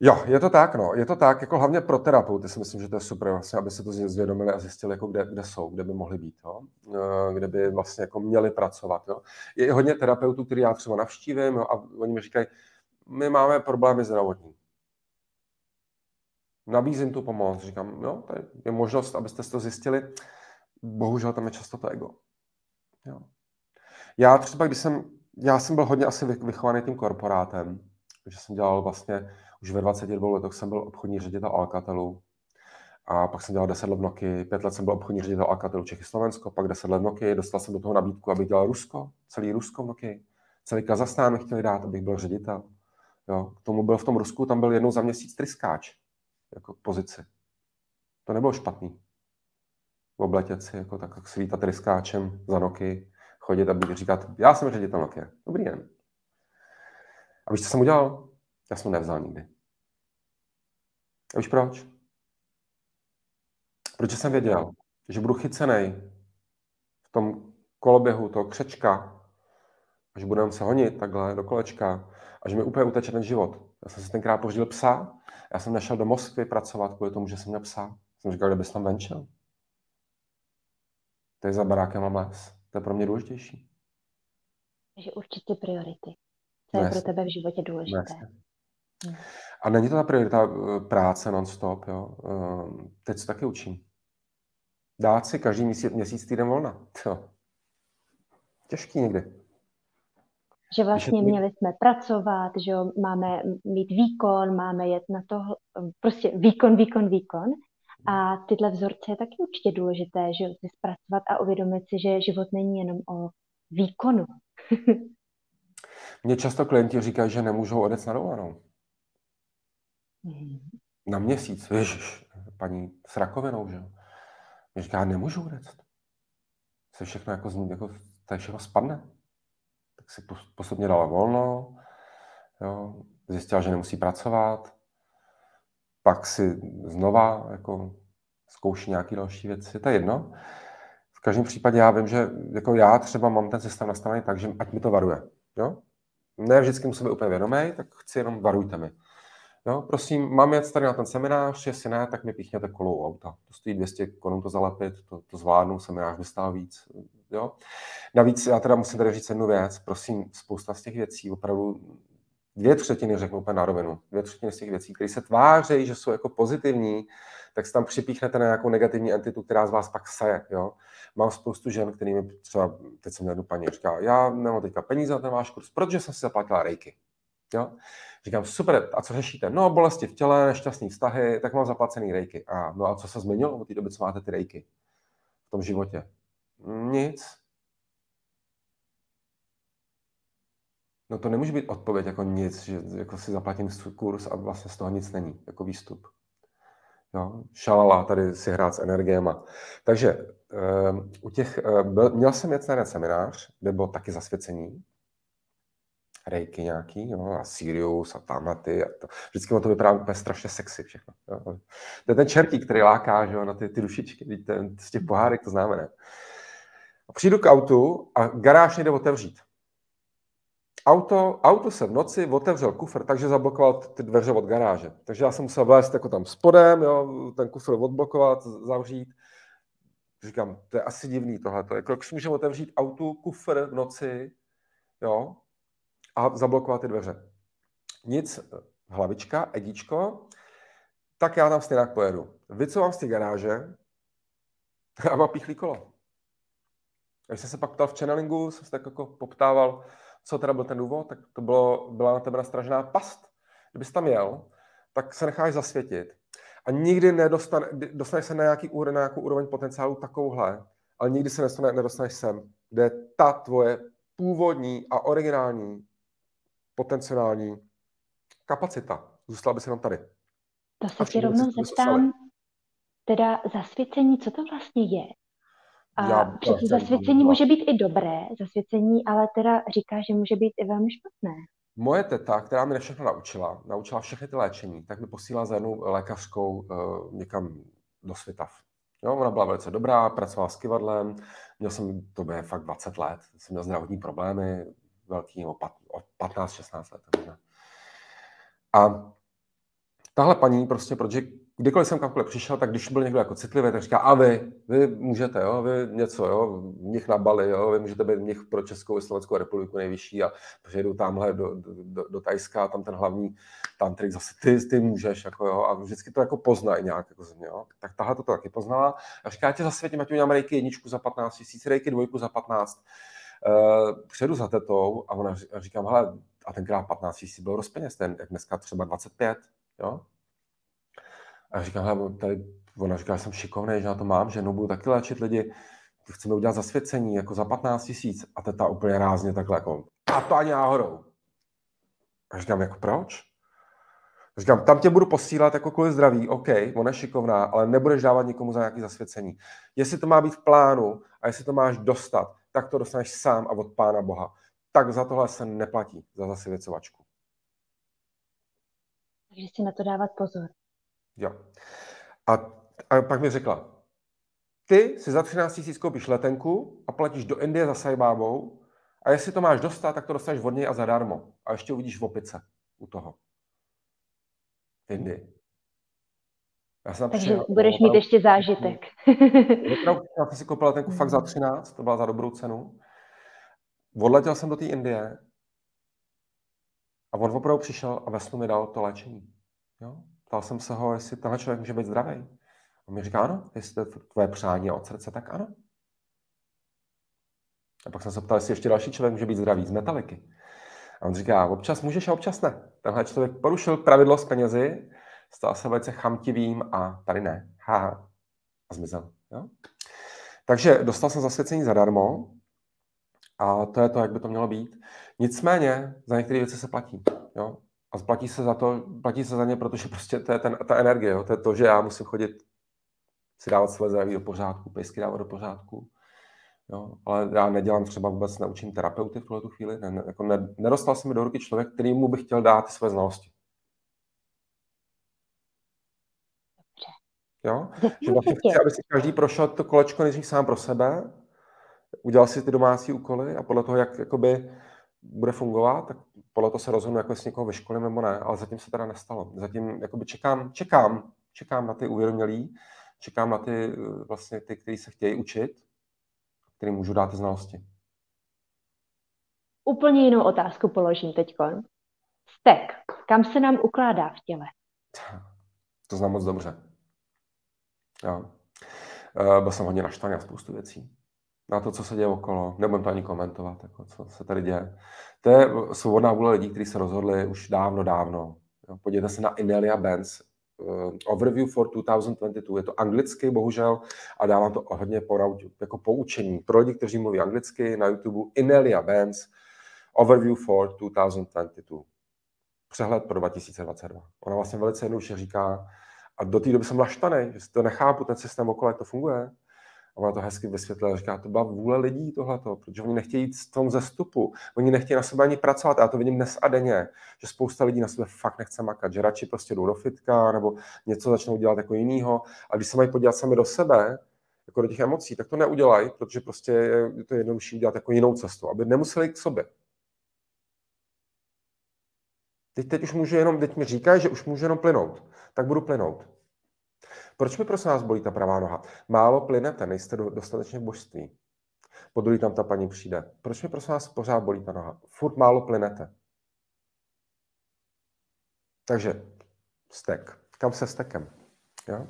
Jo, je to tak, no. Je to tak, jako hlavně pro terapeuty si myslím, že to je super, vlastně, aby se to zvědomili a zjistili, jako kde, kde jsou, kde by mohli být, jo? Kde by vlastně jako měli pracovat. Jo? Je hodně terapeutů, který já třeba navštívím, jo? A oni mi říkají, my máme problémy zdravotní. Nabízím tu pomoc, říkám, jo, tady je možnost, abyste si to zjistili. Bohužel tam je často to ego. Jo. Já třeba, když jsem, já jsem byl hodně asi vychovaný tím korporátem, že jsem dělal vlastně, už ve dvaceti dvou letech jsem byl obchodní ředitel Alcatelu a pak jsem dělal deset let v Nokii, pět let jsem byl obchodní ředitel Alcatelu Čechy Slovensko, pak deset let v Nokii, dostal jsem do toho nabídku, abych dělal Rusko, celý Rusko v Nokii, celý Kazachstán mi chtěli dát, abych byl ředitel. Jo. K tomu byl v tom Rusku, tam byl jednou za měsíc tryskáč, jako pozici. To nebylo špatný. Obletět si, jako tak svítat ryskáčem za Noky, chodit a říkat, já jsem ředitel Nokia, dobrý den. A víš, co jsem udělal? Já jsem to nevzal nikdy. A víš proč? Protože jsem věděl, že budu chycenej v tom koloběhu toho křečka, a že budeme se honit takhle do kolečka a že mi úplně uteče ten život. Já jsem si tenkrát pořídil psa, já jsem našel do Moskvy pracovat kvůli tomu, že jsem měl psa. Jsem říkal, kde bys tam venčil? Tady za barákem mám les. To je pro mě důležitější. Takže určitě priority. To je pro tebe v životě důležité. Hmm. A není to ta priorita práce non-stop, jo? Teď se taky učím. Dát si každý měsíc, měsíc týden volna. Jo. Těžký někdy. Že vlastně to... měli jsme pracovat, že jo? Máme mít výkon, máme jet na to, prostě výkon, výkon, výkon. A tyhle vzorce je taky určitě důležité, že si zpracovat a uvědomit si, že život není jenom o výkonu. Mně často klienti říkají, že nemůžou odjet na dovolenou. Hmm. Na měsíc, ježiš, paní s rakovinou, že jo. Mě říká, nemůžu odjet. Se všechno jako zní, jako tady všechno spadne. Tak si postupně dala volno, jo. Zjistila, že nemusí pracovat. Pak si znova jako zkouší nějaké další věci. To je jedno. V každém případě já vím, že jako já třeba mám ten systém nastavený tak, že ať mi to varuje. Jo? Ne vždycky musím být úplně vědomý, tak chci jenom varujte mi. Jo? Prosím, mám jet tady na ten seminář, jestli ne, tak mi píchněte kolou u auta. To stojí dvě stě korun to zalepit, to, to zvládnu, seminář by stál víc. Jo? Navíc já teda musím tady říct jednu věc. Prosím, spousta z těch věcí opravdu... Dvě třetiny, řeknu úplně na rovinu, dvě třetiny z těch věcí, které se tvářejí, že jsou jako pozitivní, tak se tam připíchnete na nějakou negativní entitu, která z vás pak saje. Jo? Mám spoustu žen, kterými třeba, teď jsem měl jednu paní, říká, já nemám teďka peníze na ten váš kurz, protože jsem si zaplatila rejky. Jo? Říkám, super, a co řešíte? No, bolesti v těle, nešťastný vztahy, tak mám zaplacený rejky. A no a co se změnilo od té doby, co máte ty rejky v tom životě? Nic. No to nemůže být odpověď jako nic, že jako si zaplatím kurz a vlastně z toho nic není, jako výstup. Jo? Šalala, tady si hrát s energiema. Takže uh, u těch, uh, byl, měl jsem jet na jeden seminář, kde bylo taky zasvěcení, rejky nějaký, jo? A Sirius a Tamaty. A to. Vždycky to vypadá úplně strašně sexy všechno. Jo? To je ten čertík, který láká, že jo? Na ty, ty dušičky, vidíte, z těch pohárek to známe, ne? A přijdu k autu a garáž nejde otevřít. Auto, auto se v noci otevřel kufr, takže zablokoval ty dveře od garáže. Takže já jsem musel vlézt jako tam spodem, jo, ten kufr odblokovat, zavřít. Říkám, to je asi divný tohleto. Jako, když můžeme otevřít autu, kufr v noci, jo, a zablokovat ty dveře. Nic, hlavička, egíčko, tak já tam stejně pojedu. Vycovám z té garáže a mám píchlý kolo. Když jsem se pak ptal v channelingu, jsem se tak jako poptával, co teda byl ten důvod, tak to bylo, byla na tebe nastražená past. Kdybys tam jel, tak se necháš zasvětit. A nikdy nedostane, dostaneš se na nějaký úroveň, na nějakou úroveň potenciálu takovouhle, ale nikdy se nedostane, nedostaneš sem, kde ta tvoje původní a originální potenciální kapacita? Zůstala by se nám tady. To se ti rovnou zeptám, teda zasvěcení, co to vlastně je? A já, přeci já, zasvěcení já, může být i dobré, zasvěcení, ale teda říká, že může být i velmi špatné. Moje teta, která mě všechno naučila, naučila všechny ty léčení, tak mi posílala za jednou lékařskou uh, někam do Svitav. Jo, ona byla velice dobrá, pracovala s kyvadlem, měl jsem, to bylo fakt dvacet let, jsem měl zdravotní problémy, velký, o patnáct šestnáct let. Možná. A tahle paní prostě, protože kdykoliv jsem kamkoliv přišel, tak když byl někdo jako citlivý, tak říká, a vy, vy můžete, jo, vy něco, jo, mnich na Bali, jo, vy můžete být mnich pro Českou i Slovenskou republiku nejvyšší a přejdu tamhle do, do, do, do Tajska, tam ten hlavní tantrik zase ty, ty můžeš, jako jo, a vždycky to jako poznají nějak, jako země, jo. Tak tahle to taky poznala a říká, já tě zasvětím, ať udělám rejky jedničku za patnáct tisíc, rejky dvojku za patnáct. Uh, přijedu za tetou a ona říkám, hele, a tenkrát patnáct tisíc bylo rozpeněz, ten, jak dneska třeba dvacet pět, jo. A říkám, tady, ona říká, že jsem šikovnej, že já to mám, že no, budu taky léčit lidi, chceme udělat zasvěcení, jako za patnáct tisíc. A teta úplně rázně takhle, jako, a to ani náhodou. A říkám, jako proč? A říkám, tam tě budu posílat jako kvůli zdraví, OK, ona je šikovná, ale nebudeš dávat nikomu za nějaké zasvěcení. Jestli to má být v plánu a jestli to máš dostat, tak to dostaneš sám a od Pána Boha. Tak za tohle se neplatí, za zasvěcovačku. Takže si na to dávat pozor. Jo. A, a pak mi řekla, ty si za třináct tisíc koupíš letenku a platíš do Indie za Sai Babou a jestli to máš dostat, tak to dostaneš od něj a zadarmo. A ještě uvidíš v opice u toho. V Indii. Já jsem Takže přijel, budeš mít ještě zážitek. Já jsem si koupil letenku fakt za třináct, to byla za dobrou cenu. Odletěl jsem do té Indie a on opravdu přišel a ve snu mi dal to léčení. Jo? Ptal jsem se ho, jestli tenhle člověk může být zdravý. On mi říká, ano, jestli to je tvoje přání od srdce, tak ano. A pak jsem se ptal, jestli ještě další člověk může být zdravý z metaliky. A on říká, občas můžeš a občas ne. Tenhle člověk porušil pravidlo s penězi, stal se velice chamtivým a tady ne. Haha. A zmizel. Jo? Takže dostal jsem zasvěcení zadarmo a to je to, jak by to mělo být. Nicméně za některé věci se platí. Jo? A platí se za to, platí se za ně, protože prostě to je ten, ta energie, jo? To je to, že já musím chodit si dávat své zdraví do pořádku, pejsky dávat do pořádku, jo? Ale já nedělám třeba vůbec, naučím terapeuty v tuhletu chvíli, ne, ne, jako ne, nedostal se mi do ruky člověk, který mu bych chtěl dát své znalosti. Jo? Že vlastně chci, aby si každý prošel to kolečko nejdřív sám pro sebe, udělal si ty domácí úkoly a podle toho, jak jakoby bude fungovat, tak podle toho se rozhodnu, jako jestli někoho vyškolím nebo ne, ale zatím se teda nestalo. Zatím jakoby čekám, čekám, čekám na ty uvědomělí, čekám na ty, vlastně ty, kteří se chtějí učit, kterým můžu dát ty znalosti. Úplně jinou otázku položím teďkon. Stek, kam se nám ukládá v těle? To znám moc dobře. Jo. Byl jsem hodně naštvaný na spoustu věcí. Na to, co se děje okolo, nebudem to ani komentovat, jako co se tady děje. To je svobodná vůle lidí, kteří se rozhodli už dávno, dávno. Podívejte se na Inelia Benz, uh, Overview for dva tisíce dvacet dva, je to anglicky, bohužel, a dávám to hodně porad, jako poučení pro lidi, kteří mluví anglicky, na YouTube Inelia Benz, Overview for dva tisíce dvacet dva, přehled pro dva tisíce dvacet dva. Ona vlastně velice jednoduše říká, a do té doby jsem naštvaný, že si to nechápu, ten systém okolo, jak to funguje. A ona to hezky vysvětlila, říká, to byla vůle lidí tohleto, protože oni nechtějí jít v tom zestupu, oni nechtějí na sebe ani pracovat. Já to vidím dnes a denně, že spousta lidí na sebe fakt nechce makat, že radši prostě jdou do fitka nebo něco začnou dělat jako jinýho. A když se mají podívat sami do sebe, jako do těch emocí, tak to neudělají, protože prostě je to jednodušší udělat jako jinou cestu, aby nemuseli jít k sobě. Teď, teď už můžu jenom, teď mi říkají, že už můžu jenom plynout, tak budu plynout. Proč mi prosím vás bolí ta pravá noha? Málo plynete, nejste dostatečně v božství. Po druhý tam ta paní přijde. Proč mi prosím vás pořád bolí ta noha? Furt málo plynete. Takže vztek. Kam se vztekem? Jo?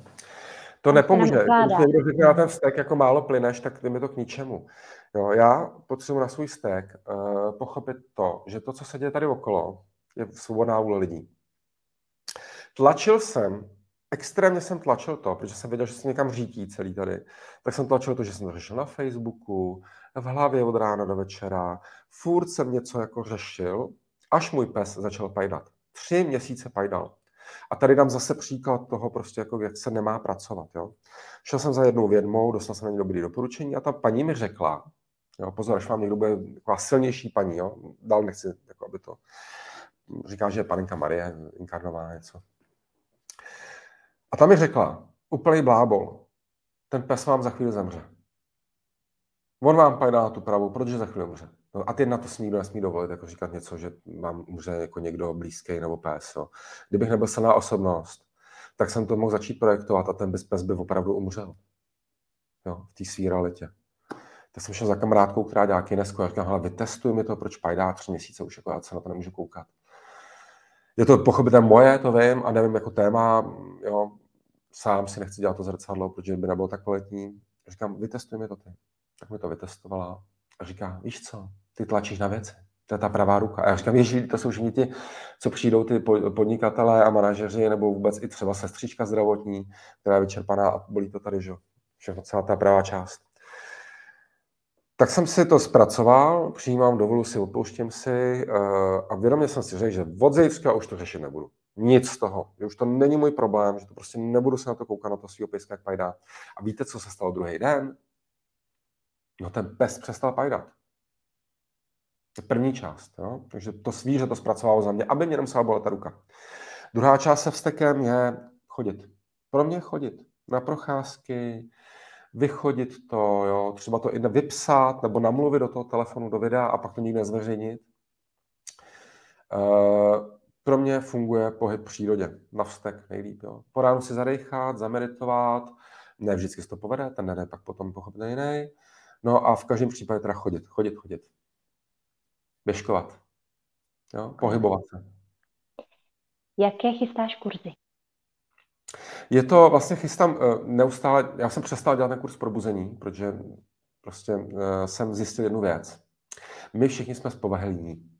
To nepomůže. Když řekne na ten vztek, jako málo plyneš, tak jim je to k ničemu. Jo, já potřebuji na svůj vztek uh, pochopit to, že to, co se děje tady okolo, je svobodná vůle lidí. Tlačil jsem, extrémně jsem tlačil to, protože jsem věděl, že se někam řítí celý tady, tak jsem tlačil to, že jsem to řešil na Facebooku, v hlavě od rána do večera, furt jsem něco jako řešil, až můj pes začal pajdat. tři měsíce pajdal. A tady dám zase příklad toho, prostě jako, jak se nemá pracovat. Jo? Šel jsem za jednou vědmou, dostal jsem na ní dobré doporučení a ta paní mi řekla, jo, pozor, až vám někdo bude taková silnější paní, jo? Dál nechci, jako, aby to... Říká, že je panenka Marie inkarnovaná něco. A ta mi řekla, úplný blábol, ten pes vám za chvíli zemře. On vám pajdá na tu pravou, protože za chvíli umře. No a ty na to smí, kdo nesmí dovolit, jako říkat něco, že vám umře jako někdo blízký nebo pes. Jo. Kdybych nebyl silná osobnost, tak jsem to mohl začít projektovat a ten pes by opravdu umřel. Jo, v té svý realitě. Tak jsem šel za kamarádkou, která dělá kinesku, a říkám, hele, vytestuj mi to, proč pajdá tři měsíce už, jako já se na to nemůžu koukat. Je to pochopitelně moje, to vím, a nevím, jako téma, jo, sám si nechci dělat to zrcadlo, protože by nebylo tak kvalitní. Říkám, vytestuj mi to ty. Tak mi to vytestovala a říká, víš co, ty tlačíš na věci, to je ta pravá ruka. A já říkám, ježí, to jsou všichni ti, co přijdou ty podnikatelé a manažeři, nebo vůbec i třeba sestřička zdravotní, která je vyčerpaná a bolí to tady, že všechno, celá ta pravá část. Tak jsem si to zpracoval, přijímám, dovolu si, odpouštím si a vědomě jsem si řekl, že od zítřka už to řešit nebudu. Nic z toho, že už to není můj problém, že to prostě nebudu se na to koukat, na to svýho pejska, jak pajdá. A víte, co se stalo druhý den? No ten pes přestal pajdat. To je první část, jo? Takže to svíře to zpracovalo za mě, aby mě nemusela bolet ta ruka. Druhá část se vstekem je chodit. Pro mě chodit na procházky, vychodit to, jo? Třeba to i vypsat nebo namluvit do toho telefonu, do videa a pak to nikdy nezveřejnit. Uh, pro mě funguje pohyb v přírodě, na vstek nejlíp. Jo? Po ránu si zadejchat, zameditovat, ne vždycky se to povede, ten den je pak potom pochopne jiný. No a v každém případě teda chodit, chodit, chodit. Běžkovat. Jo? Pohybovat se. Jaké chystáš kurzy? Je to, vlastně chystám neustále, já jsem přestal dělat ten kurz probuzení, protože prostě jsem zjistil jednu věc. My všichni jsme z povahy líní.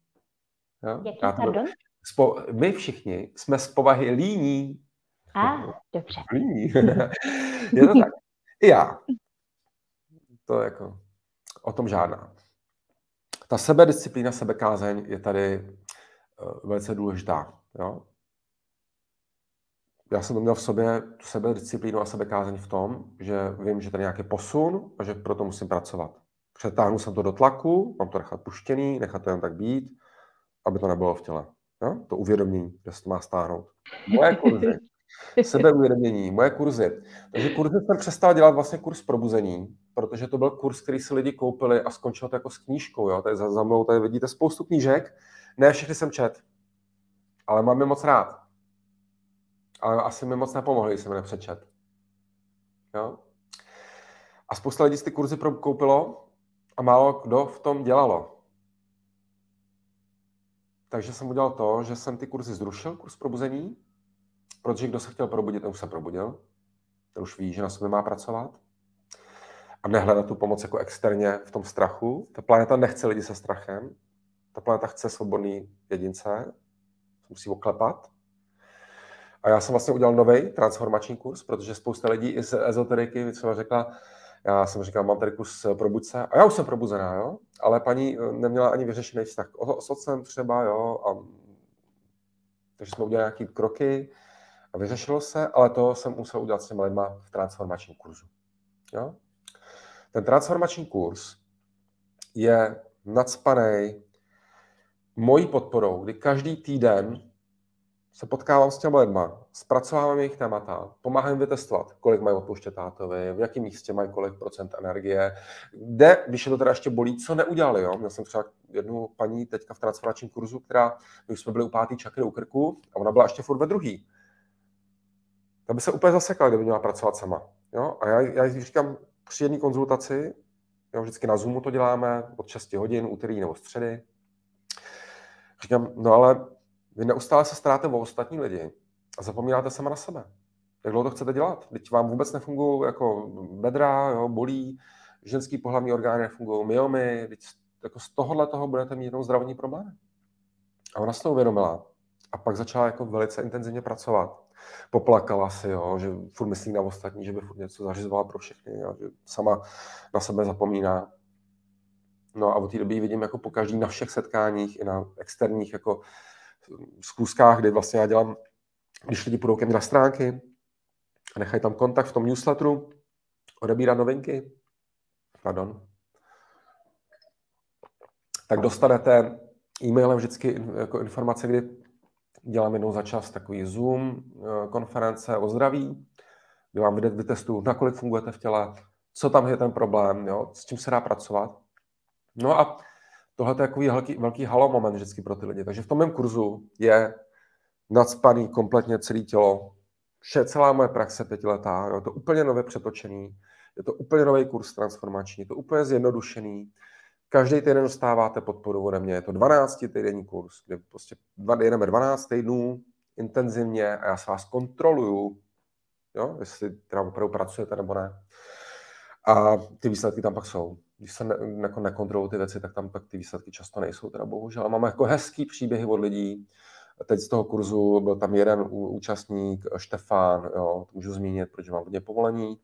Jaký, pardon? Spo, my všichni jsme z povahy líní. A, no, dobře. Líní. Je to tak. I já. To jako, o tom žádná. Ta sebedisciplína, sebekázeň je tady velice důležitá. Jo? Já jsem to měl v sobě, tu sebedisciplínu a sebekázeň v tom, že vím, že tady nějaký posun a že proto musím pracovat. Přetáhnu jsem to do tlaku, mám to nechat puštěný, nechat to jen tak být, aby to nebylo v těle. Jo? To uvědomění, že se to má stáhnout. Moje kurzy. Sebeuvědomění, moje kurzy. Takže kurzy jsem přestal dělat vlastně kurz probuzení, protože to byl kurz, který si lidi koupili a skončilo to jako s knížkou. Jo? Tady za, za mnou tady vidíte spoustu knížek. Ne, všechny jsem čet, ale mám je moc rád. Ale asi mi moc nepomohli, jsem je nepřečet. Jo? A spousta lidí si ty kurzy koupilo a málo kdo v tom dělalo. Takže jsem udělal to, že jsem ty kurzy zrušil, kurz probuzení, protože kdo se chtěl probudit, ten už se probudil. Ten už ví, že na sobě má pracovat. A nehledat tu pomoc jako externě v tom strachu. Ta planeta nechce lidi se strachem. Ta planeta chce svobodný jedince. Musí oklepat. A já jsem vlastně udělal nový transformační kurz, protože spousta lidí i z ezoteriky třeba řekla, já jsem říkal, mám tady kurz probuď se. A já už jsem probuzená, jo? Ale paní neměla ani vyřešený vztah s otcem třeba, jo? A... takže jsme udělali nějaké kroky a vyřešilo se, ale to jsem musel udělat s těmi lidmi v transformačním kurzu. Jo? Ten transformační kurz je nacpanej mojí podporou, kdy každý týden se potkávám s těmi lidmi, zpracovávám jejich témata, pomáhám jim vytestovat, kolik mají odpouštět tátovi, v jakém místě mají kolik procent energie, kde, když je to teda ještě bolí, co neudělali. Jo? Měl jsem třeba jednu paní teďka v transformačním kurzu, která, když jsme byli u pátý čakry u krku, a ona byla ještě furt ve druhý. Ta by se úplně zasekla, kdyby měla pracovat sama. Jo? A já, já jí říkám, při jedné konzultaci, jo, vždycky na Zoomu to děláme, od šesti hodin, úterý nebo středy. Říkám, no ale vy neustále se staráte o ostatní lidi a zapomínáte sama na sebe. Jak dlouho to chcete dělat? Teď vám vůbec nefungují jako bedra, jo, bolí, ženský pohlavní orgány nefungují, myomy, teď jako z tohohle toho budete mít jednou zdravotní problémy. A ona se to uvědomila a pak začala jako velice intenzivně pracovat. Poplakala si, jo, že furt myslí na ostatní, že by furt něco zařizovala pro všechny, jo, že sama na sebe zapomíná. No a od té doby vidím jako po každý na všech setkáních i na externích jako zkouškách, kde vlastně já dělám, když lidi půjdou ke mně na stránky a nechají tam kontakt v tom newsletteru, odebírá novinky, pardon, tak dostanete e-mailem vždycky jako informace, kdy dělám jednou za čas takový Zoom konference o zdraví, kdy vám vytestuju, nakolik fungujete v těle, co tam je ten problém, jo, s čím se dá pracovat. No a tohle je takový velký, velký halo moment vždycky pro ty lidi. Takže v tom mém kurzu je nacpaný kompletně celé tělo, vše, celá moje praxe pětiletá, jo, je to úplně nově přetočený, je to úplně nový kurz transformační, je to úplně zjednodušený. Každý týden dostáváte podporu ode mě, je to dvanáctitýdenní kurz, kde prostě jedeme dvanáct týdnů intenzivně a já se vás kontroluju, jo, jestli teda opravdu pracujete nebo ne. A ty výsledky tam pak jsou. Když se ne, jako nekontrolují ty věci, tak tam pak ty výsledky často nejsou, teda bohužel. A máme jako hezký příběhy od lidí. Teď z toho kurzu byl tam jeden účastník, Štefán, jo, to můžu zmínit, protože mám hodně povolení.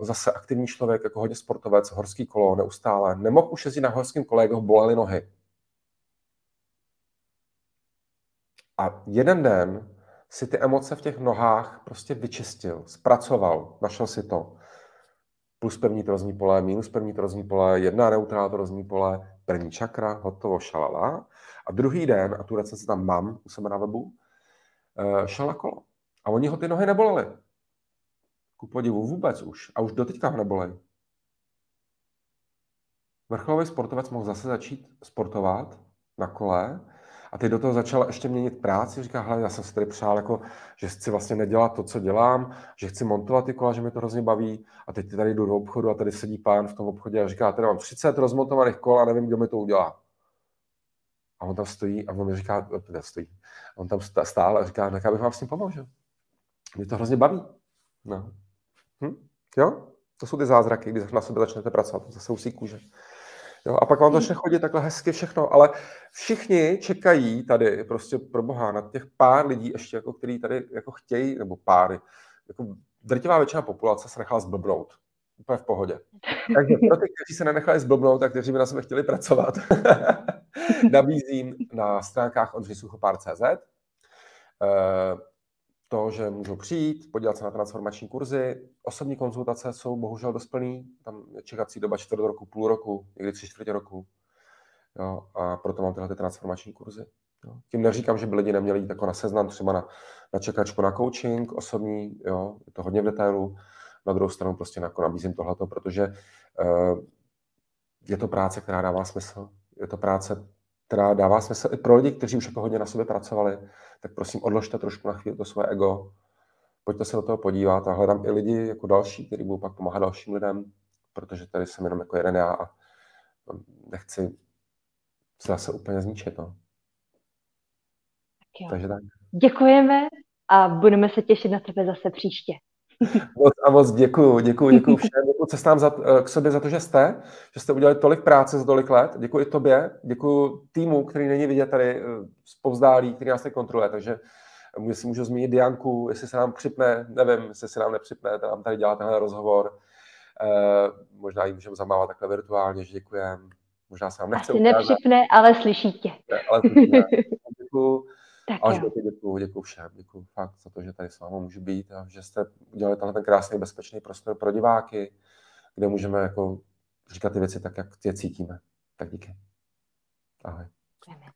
Zase aktivní člověk, jako hodně sportovec, horský kolo, neustále. Nemohl už jezdit na horském kole, jak ho bolely nohy. A jeden den si ty emoce v těch nohách prostě vyčistil, zpracoval, našel si to. Plus první trozní pole, minus první trozní pole, jedna neutrální trozní pole, první čakra, hotovo, šalala. A druhý den, a tu recenzi tam mám u sebe na webu, šel na kolo. A oni ho ty nohy nebolely. Ku podivu vůbec už. A už doteďka ho nebolej. Vrcholový sportovec mohl zase začít sportovat na kole a teď do toho začal ještě měnit práci. Říká, hele, já jsem si tady přál, jako, že chci vlastně nedělat to, co dělám, že chci montovat ty kola, že mi to hrozně baví a teď tady jdu do obchodu a tady sedí pán v tom obchodě a říká, tady mám třicet rozmontovaných kol a nevím, kdo mi to udělá. A on tam stojí a on mi říká, ne, stojí. A on tam stál a říká, tak já bych vám s tím pomohl, že? Mě to hrozně baví. No. Hm? Jo? To jsou ty zázraky, když na sebe začnete pracovat, zase usí kůže. Jo? A pak vám to začne chodit takhle hezky všechno, ale všichni čekají tady prostě pro boha na těch pár lidí ještě, jako, který tady jako chtějí, nebo páry. Jako drtivá většina populace se nechala zblbnout. Úplně v pohodě. Takže pro ty, kteří se nenechali zblbnout, tak kteří by na sebe chtěli pracovat, nabízím na stránkách ondřej suchopár tečka cé zet uh, to, že můžu přijít, podívat se na transformační kurzy. Osobní konzultace jsou bohužel dost plný. Tam je čekací doba čtvrt roku, půl roku, někdy tři čtvrtě roku. Jo, a proto mám tyhle ty transformační kurzy. Jo. Tím neříkám, že by lidi neměli jít jako na seznam, třeba na, na čekačku na coaching osobní. Jo. Je to hodně v detailu. Na druhou stranu prostě jako nabízím tohleto, protože uh, je to práce, která dává smysl. Je to práce, která dává smysl i pro lidi, kteří už jako hodně na sobě pracovali, tak prosím odložte trošku na chvíli to svoje ego, pojďte se do toho podívat a hledám i lidi jako další, kteří budou pak pomáhat dalším lidem, protože tady jsem jenom jako jeden já a nechci se zase úplně zničit. No. Tak Takže tak. Děkujeme a budeme se těšit na tebe zase příště. Moc a moc děkuju, děkuju, děkuju všem, děkuju cestám za, k sobě za to, že jste, že jste udělali tolik práce za tolik let, děkuju i tobě, děkuju týmu, který není vidět tady zpovzdálí, který nás tady kontroluje, takže jestli můžu zmínit Dianku, jestli se nám připne, nevím, jestli se nám nepřipne, tam tady dělá tenhle rozhovor, eh, možná jí můžeme zamávat takhle virtuálně, že děkujem, možná se nám nechce ukázat. Asi nepřipne, ale slyší tě. Ne, ale děkuju. Tak Až do děkuju, děkuju všem, děkuju fakt za to, že tady s vámi můžu být a že jste udělali tenhle ten krásný bezpečný prostor pro diváky, kde můžeme jako říkat ty věci tak, jak je cítíme. Tak díky. Ahoj. Děkujeme.